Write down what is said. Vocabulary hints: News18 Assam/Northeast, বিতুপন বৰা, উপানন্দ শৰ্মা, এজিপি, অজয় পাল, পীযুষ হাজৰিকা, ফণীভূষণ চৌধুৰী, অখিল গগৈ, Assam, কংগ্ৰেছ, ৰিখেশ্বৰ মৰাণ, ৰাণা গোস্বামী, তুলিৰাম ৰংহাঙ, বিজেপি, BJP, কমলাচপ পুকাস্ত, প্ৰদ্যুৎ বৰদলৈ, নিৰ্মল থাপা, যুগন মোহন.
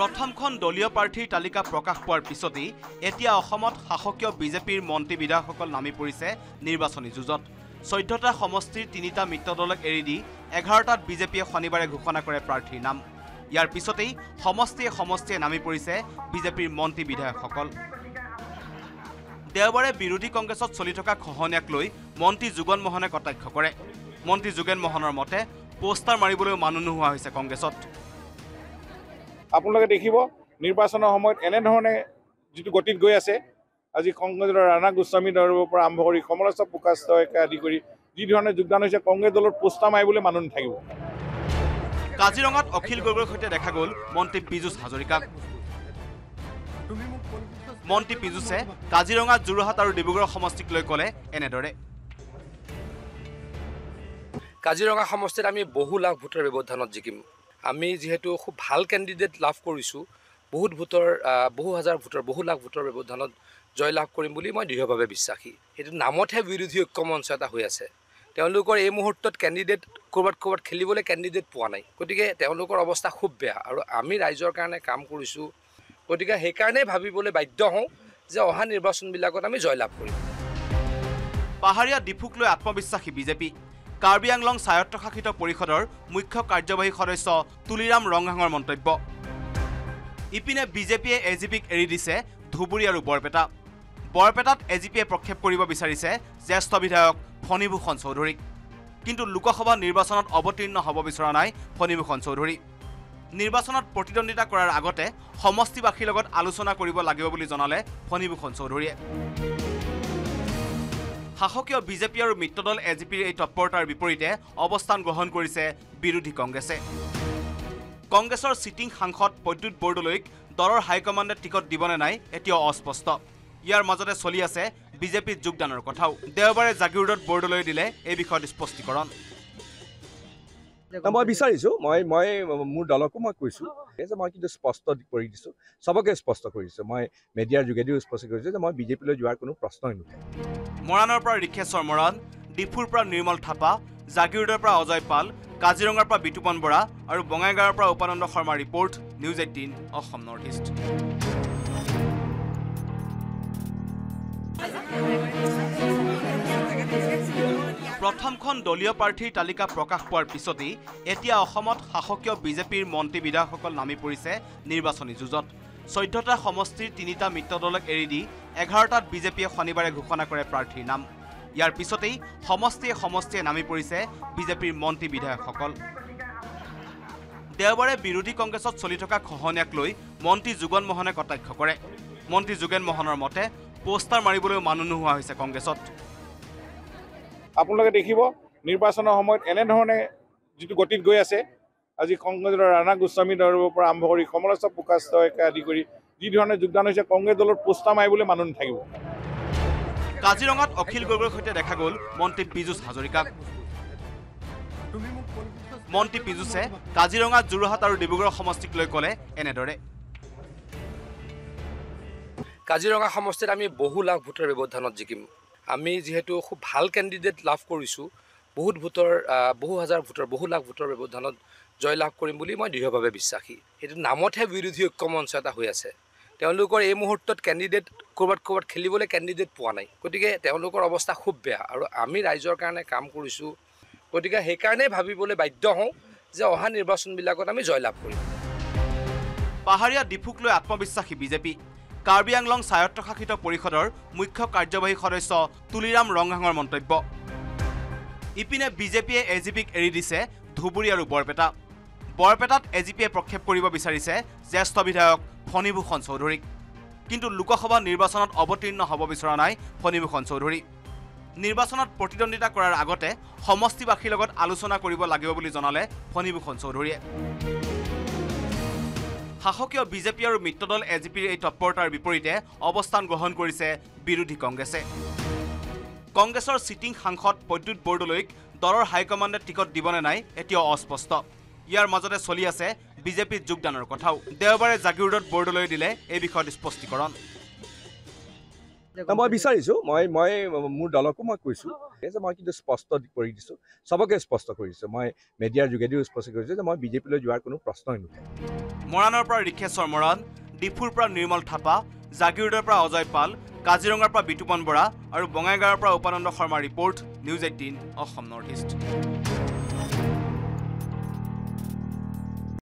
প্ৰথমখন দলীয় প্ৰাৰ্থীৰ তালিকা প্ৰকাশ পোৱাৰ পিছতে এতিয়া অসমত শাসকীয় বিজেপিৰ মন্ত্ৰী বিধায়কসকল নামি পৰিছে নিৰ্বাচনী যুঁজত 14টা সমষ্টিৰ 3টা মিত্ৰদলক এৰি দি 11টাত বিজেপিয়ে শনিবাৰে ঘোষণা কৰে প্ৰাৰ্থীৰ নাম ইয়াৰ পিছতেই সমষ্টিয়ে নামি পৰিছে বিজেপিৰ মন্ত্ৰী বিধায়কসকল দেওবাৰে বিৰোধী কংগ্ৰেছত চলি থকা খহনিয়াক লৈ মন্ত্ৰী যুগন মোহনে কটাক্ষ কৰে মন্ত্ৰী যুগন মোহনৰ মতে পোস্টাৰ মাৰিবলৈ মানুহ নোহোৱা হৈছে কংগ্ৰেছত আপোনালোকে দেখিব নিৰ্বাচনৰ সময়ত এনে ধৰণে যেটো গতিত গৈ আছে আজি কংগ্ৰেছৰ ৰাণা গোস্বামী দলৰ পৰা আৰম্ভ কৰি কমলাচপ পুকাস্তয়কে আদি কৰি যি ধৰণে যোগদান হৈছে কংগ্ৰেছ দলৰ পোস্টাৰ মাৰিবলৈ মানুহ নাথাকিব কাজিৰঙাত অখিল গগৈৰ সৈতে দেখা গল মন্ত্ৰী পীযুষ হাজৰিকা মন্ত্ৰী পীযুষে কাজিৰঙা জুৰহাট আৰু ডিব্ৰুগড় সমষ্টিক লৈ কলে এনেদৰে কাজিৰঙা সমষ্টিত আমি বহু লাখ ভোটৰ ব্যৱধানত জিকিম আমি যেহেতু খুব ভাল ক্যান্ডিডেট লাভ কৰিছো বহুত ভোটৰ বহু হাজাৰ ভোটৰ বহু লাখ ভোটৰ ব্যৱধানত জয় লাভ কৰিম বুলি মই দৃঢ়ভাৱে বিশ্বাসী এটো নামতহে বিৰোধী ঐক্যমঞ্চতা হৈ আছে তেওঁলোকৰ এই মুহূৰ্তত ক্যান্ডিডেট কৰবাত খেলিবলৈ ক্যান্ডিডেট পোৱা নাই গতিকে তেওঁলোকৰ অৱস্থা খুব বেয়া আৰু আমি ৰাইজৰ কাৰণে কাম কৰিছো গতিকে সেই কাৰণে ভাবিবলৈ বাধ্য হওঁ যে অহা নিৰ্বাচন বিলাকত আমি জয় লাভ কৰিম পাহাৰীয়া ডিফুক লৈ আত্মবিশ্বাসী বিজেপি কাৰ্বি আংলং স্বায়ত্তশাসিত পৰিষদৰ মুখ্য কাৰ্যবাহী সদস্য তুলিৰাম ৰংহাঙৰ মন্তব্য ইপিনে বিজেপিয়ে এজিপিক এৰি দিছে ধুবুৰী আৰু বৰপেটা বৰপেটাত এজিপিয়ে প্ৰক্ষেপ কৰিব বিচাৰিছে জ্যেষ্ঠ বিধায়ক ফণীভূষণ চৌধুৰীক কিন্তু লোকসভা নিৰ্বাচনত অৱতীৰ্ণ হ'ব বিচৰা নাই ফণীভূষণ চৌধুৰী নিৰ্বাচনত প্ৰতিদ্বন্দ্বিতা কৰাৰ আগতে সমষ্টিবাসীৰ লগত আলোচনা কৰিব লাগিব বুলি জনালে ফণীভূষণ চৌধুৰীয়ে শাসকীয় বিজেপি আৰু মিত্ৰদল এজিপিৰ এই তৎপৰতাৰ বিপৰীতে অৱস্থান গ্ৰহণ কৰিছে বিৰোধী কংগ্ৰেছে কংগ্ৰেছৰ সিটিং সাংসদ প্ৰদ্যুৎ বৰদলৈক দলৰ হাইকমাণ্ডে টিকট দিবনে নাই এতিয়া অস্পষ্ট ইয়াৰ মাজতে চলি আছে বিজেপিত যোগদানৰ কথাও দেওবাৰে জাগিৰোডত বৰদলৈ দিলে এই বিষয়ত স্পষ্টীকৰণ মই বিচাৰিছো মই মোৰ দলকো মই কৈছো যে মই কিন্তু স্পষ্ট কৰি দিছো সবকে স্পষ্ট কৰি দিছো মই মিডিয়াৰ যোগেদিও স্পষ্ট কৰিছো যে মই বিজেপিলৈ যোৱাৰ কোনো প্ৰশ্নই নুঠে মৰাণৰ পৰা ৰিখেশ্বৰ মৰাণ ডিফুৰ পৰা নিৰ্মল থাপা জাগিৰোডৰ পৰা অজয় পাল কাজিৰঙাৰ পৰা বিতুপন বৰা আৰু বঙাইগাঁৱৰ পৰা উপানন্দ শৰ্মা report news 18 Assam north east প্ৰথমখন দলীয় প্ৰাৰ্থীৰ তালিকা প্ৰকাশ পোৱাৰ পিছতে এতিয়া অসমত শাসকীয় বিজেপিৰ মন্ত্ৰী বিধায়কসকল নামি পৰিছে নিৰ্বাচনী যুঁজত 14টা সমষ্টিৰ 3টা মিত্ৰদলক এৰি দি 11টাত বিজেপিয়ে শনিবাৰে ঘোষণা কৰে প্ৰাৰ্থীৰ নাম ইয়াৰ পিছতেই সমষ্টিয়ে নামি পৰিছে বিজেপিৰ মন্ত্ৰী বিধায়কসকল দেওবাৰে বিৰোধী কংগ্ৰেছত চলি থকা খহনিয়াক লৈ মন্ত্ৰী যুগন মোহনে কটাক্ষ কৰে মন্ত্ৰী যুগন মোহনৰ মতে পোস্টাৰ মাৰিবলৈ মানুহ নোহোৱা হৈছে কংগ্ৰেছত আপোনালোকে দেখিব নিৰ্বাচনৰ সময়ত এনে ধৰণে যেটো গতিত গৈ আছে আজি কংগ্ৰেছৰ ৰাণা গোস্বামী দলৰ পৰা আৰম্ভ কৰি কমলাচপ পুকাস্তয়কে আদি কৰি যি ধৰণে যোগদান হৈছে কংগ্ৰেছ দলৰ পোস্টাৰ মাৰিবলৈ মানুহ নাথাকিব কাজিৰঙাত অখিল গগৈৰ সৈতে দেখা গল মন্ত্ৰী পীযুষ হাজৰিকা মন্ত্ৰী পীযুষে কাজিৰঙা জুৰহাট আৰু ডিব্ৰুগড় সমষ্টিক লৈ কলে এনেদৰে কাজিৰঙা সমষ্টিত আমি বহু লাখ ভোটৰ ব্যৱধানত জিকিম আমি যেহেতু খুব ভাল ক্যান্ডিডেট লাভ কৰিছো বহুত ভোটৰ বহু হাজাৰ ভোটৰ বহু লাখ ভোটৰ ব্যৱধানত জয় লাভ কৰিম বুলি মই দৃঢ়ভাৱে বিশ্বাসী এটো নামতহে বিৰোধী ঐক্যমঞ্চতা হৈ আছে তেওঁলোকৰ এই মুহূৰ্তত ক্যান্ডিডেট কৰবাত খেলিবলৈ ক্যান্ডিডেট পোৱা নাই গতিকে তেওঁলোকৰ অৱস্থা খুব বেয়া আৰু আমি ৰাইজৰ কাৰণে কাম কৰিছো গতিকে সেই কাৰণে ভাবিবলৈ বাধ্য হওঁ যে অহা নিৰ্বাচন বিলাকত আমি জয় লাভ কৰিম পাহাৰীয়া ডিফুক লৈ আত্মবিশ্বাসী বিজেপি কাৰ্বি আংলং স্বায়ত্তশাসিত পৰিষদৰ মুখ্য কাৰ্যবাহী সদস্য তুলিৰাম ৰংহাঙৰ মন্তব্য ইপিনে বিজেপিয়ে এজিপিক এৰি দিছে ধুবুৰী আৰু বৰপেটা বৰপেটাত এজিপিয়ে প্ৰক্ষেপ কৰিব বিচাৰিছে জ্যেষ্ঠ বিধায়ক ফণীভূষণ চৌধুৰীক কিন্তু লোকসভা নিৰ্বাচনত অৱতীৰ্ণ হ'ব বিচৰা নাই ফণীভূষণ চৌধুৰী নিৰ্বাচনত প্ৰতিদ্বন্দ্বিতা কৰাৰ আগতে সমষ্টিবাসীৰ লগত আলোচনা কৰিব লাগিব বুলি জনালে ফণীভূষণ চৌধুৰীয়ে শাসকীয় বিজেপি আৰু মিত্ৰদল এজিপিৰ এই তৎপৰতাৰ বিপৰীতে অৱস্থান গ্ৰহণ কৰিছে বিৰোধী কংগ্ৰেছে কংগ্ৰেছৰ সিটিং সাংসদ প্ৰদ্যুৎ বৰদলৈক দলৰ হাইকমাণ্ডে টিকট দিবনে নাই এতিয়া অস্পষ্ট ইয়াৰ মাজতে চলি আছে বিজেপিত যোগদানৰ কথাও দেওবাৰে জাগিৰোডত বৰদলৈ দিলে এই বিষয়ত স্পষ্টীকৰণ Now, I'm sorry, so my mood dalakuma kuisu. As a market is posted for it, so Sabaka is posted for it. So my media you get is prosecuted, and my BJP Lajuakuno Proston. Morana Pra Rikesor Moran, Dipur Pra Nirmal Thapa, Zagirda Pra Ozai Pal, Kaziranga Pra Bitupan Bora, or Bongagar Pra Opananda Horma Report, News 18 of Northeast.